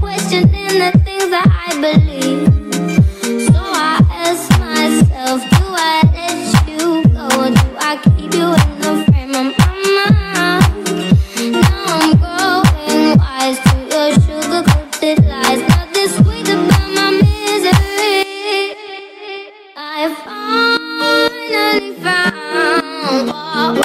questioning the things that I believe. So I ask myself, do I let you go, or do I keep you in the frame of my mind? Now I'm growing wise to your sugar-coated lies. Nothing sweet about my misery. I finally found all.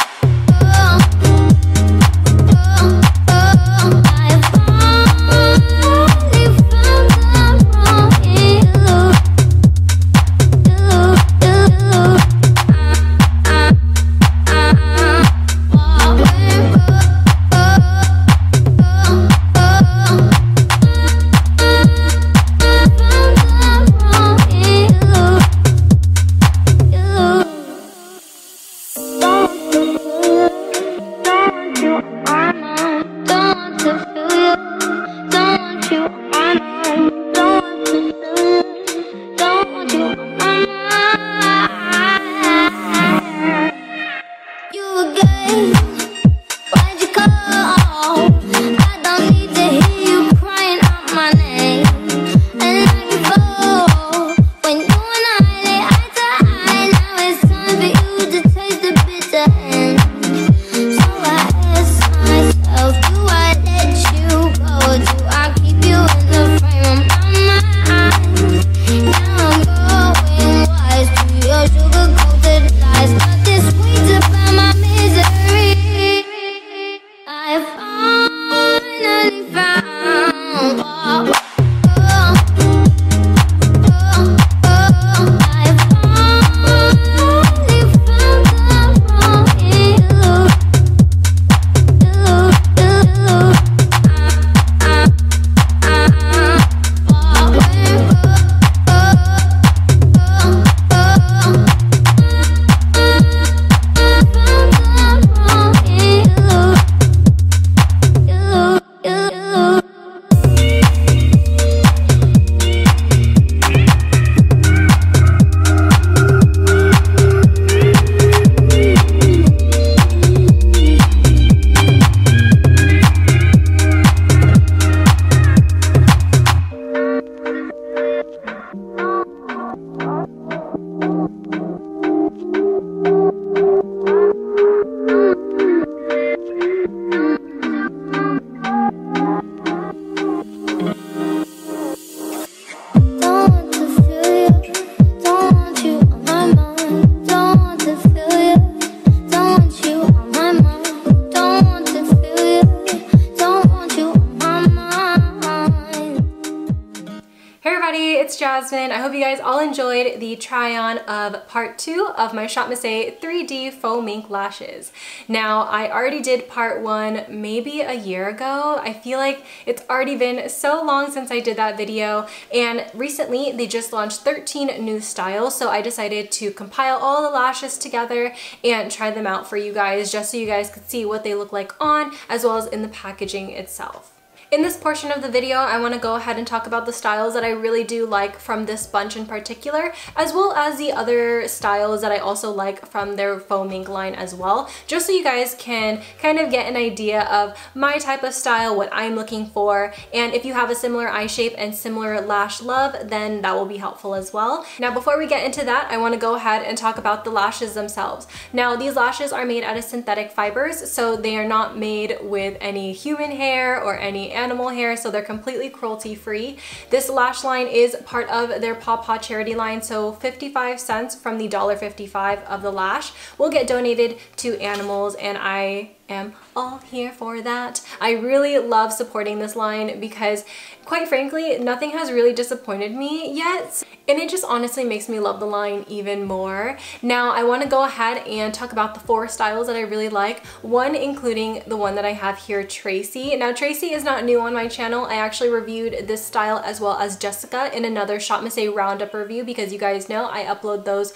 I hope you guys all enjoyed the try-on of part 2 of my Shop Miss A 3D Faux Mink Lashes. Now, I already did part 1 maybe a year ago. I feel like it's already been so long since I did that video, and recently they just launched 13 new styles, so I decided to compile all the lashes together and try them out for you guys just so you guys could see what they look like on, as well as in the packaging itself. In this portion of the video, I want to go ahead and talk about the styles that I really do like from this bunch in particular, as well as the other styles that I also like from their faux mink line as well, just so you guys can kind of get an idea of my type of style, what I'm looking for, and if you have a similar eye shape and similar lash love, then that will be helpful as well. Now, before we get into that, I want to go ahead and talk about the lashes themselves. Now, these lashes are made out of synthetic fibers, so they are not made with any human hair or any animal hair, so they're completely cruelty free. This lash line is part of their Paw Paw charity line, so 55 cents from the $1.55 of the lash will get donated to animals, and I am all here for that. I really love supporting this line because, quite frankly, nothing has really disappointed me yet, and it just honestly makes me love the line even more. Now, I want to go ahead and talk about the 4 styles that I really like, one including the one that I have here, Tracy. Now, Tracy is not new on my channel. I actually reviewed this style as well as Jessica in another Shop Miss A roundup review because you guys know I upload those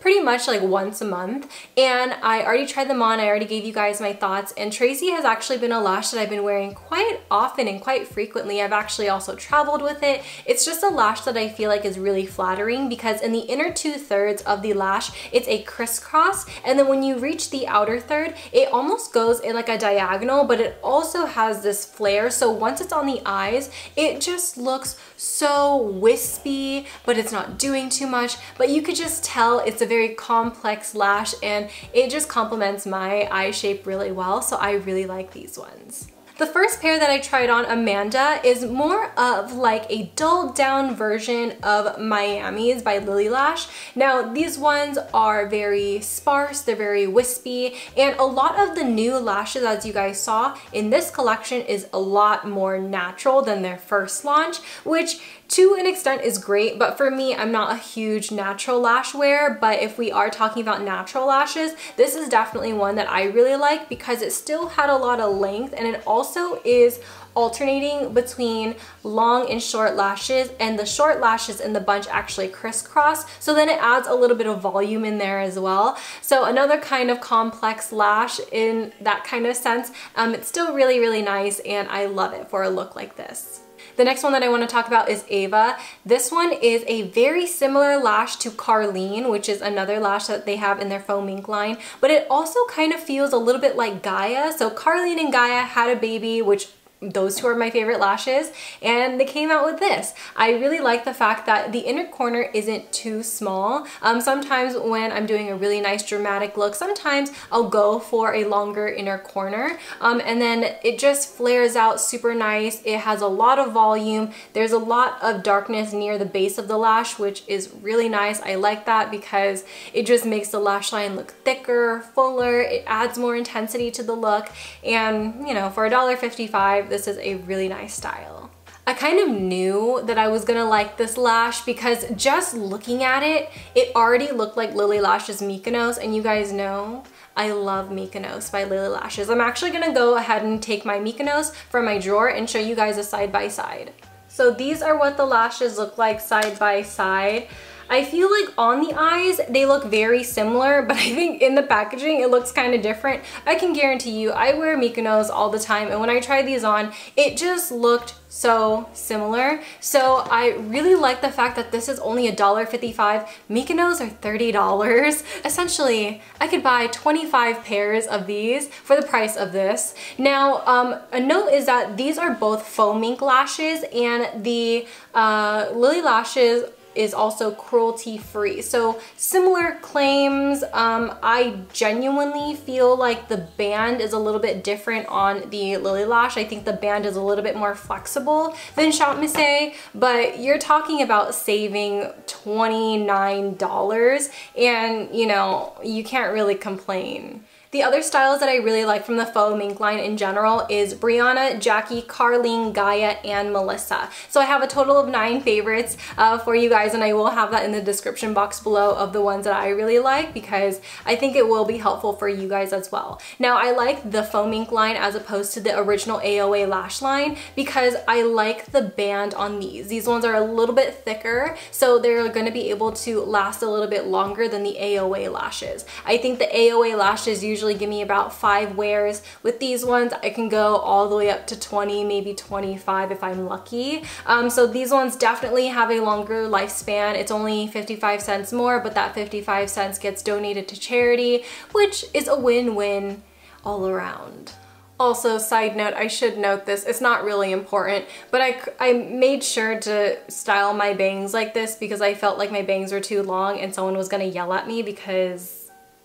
pretty much like once a month, and I already tried them on. I already gave you guys my thoughts, and Tracy has actually been a lash that I've been wearing quite often and quite frequently. I've actually also traveled with it. It's just a lash that I feel like is really flattering because in the inner 2/3 of the lash, it's a crisscross, and then when you reach the outer third, it almost goes in like a diagonal, but it also has this flare. So once it's on the eyes, it just looks so wispy, but it's not doing too much, but you could just tell it's a very complex lash and it just complements my eye shape really well, so I really like these ones. The first pair that I tried on, Amanda, is more of like a dulled down version of Miami's by Lily Lash. Now, these ones are very sparse, they're very wispy, and a lot of the new lashes, as you guys saw in this collection, is a lot more natural than their first launch, which to an extent is great, but for me, I'm not a huge natural lash wearer, but if we are talking about natural lashes, this is definitely one that I really like because it still had a lot of length, and it also is alternating between long and short lashes, and the short lashes in the bunch actually crisscross, so then it adds a little bit of volume in there as well. So another kind of complex lash in that kind of sense. It's still really, really nice, and I love it for a look like this. The next one that I want to talk about is Ava. This one is a very similar lash to Carlene, which is another lash that they have in their Faux Mink line, but it also kind of feels a little bit like Gaia. So Carlene and Gaia had a baby, which those two are my favorite lashes, and they came out with this. I really like the fact that the inner corner isn't too small. Sometimes when I'm doing a really nice dramatic look, sometimes I'll go for a longer inner corner, and then it just flares out super nice. It has a lot of volume. There's a lot of darkness near the base of the lash, which is really nice. I like that because it just makes the lash line look thicker, fuller. It adds more intensity to the look, and you know, for $1.55, this is a really nice style. I kind of knew that I was gonna like this lash because just looking at it, it already looked like Lily Lash's Mykonos, and you guys know I love Mykonos by Lily Lashes. I'm actually gonna go ahead and take my Mykonos from my drawer and show you guys a side by side. So these are what the lashes look like side by side. I feel like on the eyes, they look very similar, but I think in the packaging, it looks kind of different. I can guarantee you, I wear Mykonos all the time, and when I tried these on, it just looked so similar. So I really like the fact that this is only $1.55. Mykonos are $30. Essentially, I could buy 25 pairs of these for the price of this. Now, a note is that these are both Faux Mink lashes, and the Lily Lashes is also cruelty-free. So similar claims. I genuinely feel like the band is a little bit different on the Lily Lash. I think the band is a little bit more flexible than Shop Miss A, but you're talking about saving $29, and you know, you can't really complain. The other styles that I really like from the Faux Mink line in general is Brianna, Jackie, Carlene, Gaia, and Melissa. So I have a total of 9 favorites for you guys, and I will have that in the description box below of the ones that I really like because I think it will be helpful for you guys as well. Now, I like the Faux Mink line as opposed to the original AOA lash line because I like the band on these. These ones are a little bit thicker, so they're going to be able to last a little bit longer than the AOA lashes. I think the AOA lashes usually give me about 5 wears. With these ones, I can go all the way up to 20, maybe 25 if I'm lucky. So these ones definitely have a longer lifespan. It's only 55 cents more, but that 55 cents gets donated to charity, which is a win-win all around. Also, side note, I should note this, it's not really important, but I made sure to style my bangs like this because I felt like my bangs were too long and someone was gonna yell at me because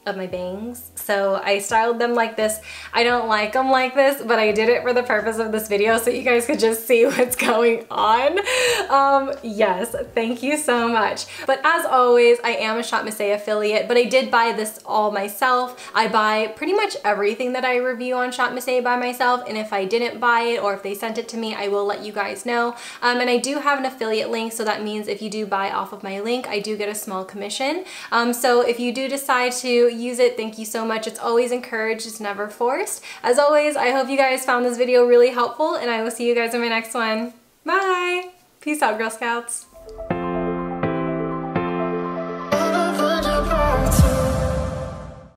of my bangs. So I styled them like this. I don't like them like this, but I did it for the purpose of this video so you guys could just see what's going on. Yes, thank you so much. But as always, I am a Shop Miss A affiliate, but I did buy this all myself. I buy pretty much everything that I review on Shop Miss A by myself, and if I didn't buy it or if they sent it to me, I will let you guys know. And I do have an affiliate link, so that means if you do buy off of my link, I do get a small commission. So if you do decide to use it, thank you so much. It's always encouraged, it's never forced. As always, I hope you guys found this video really helpful, and I will see you guys in my next one. Bye! Peace out, Girl Scouts.